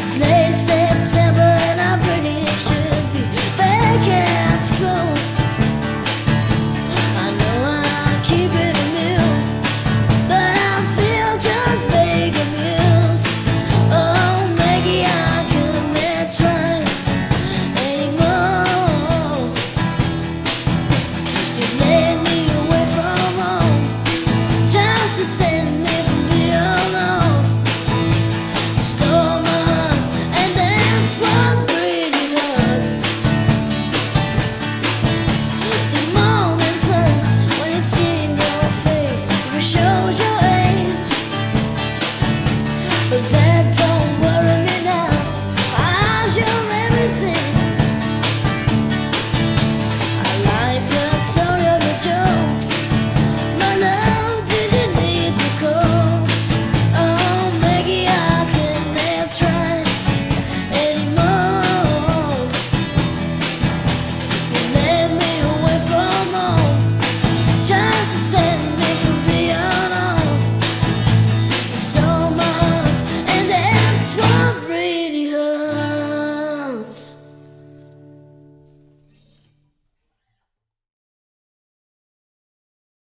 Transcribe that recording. Sleigh set.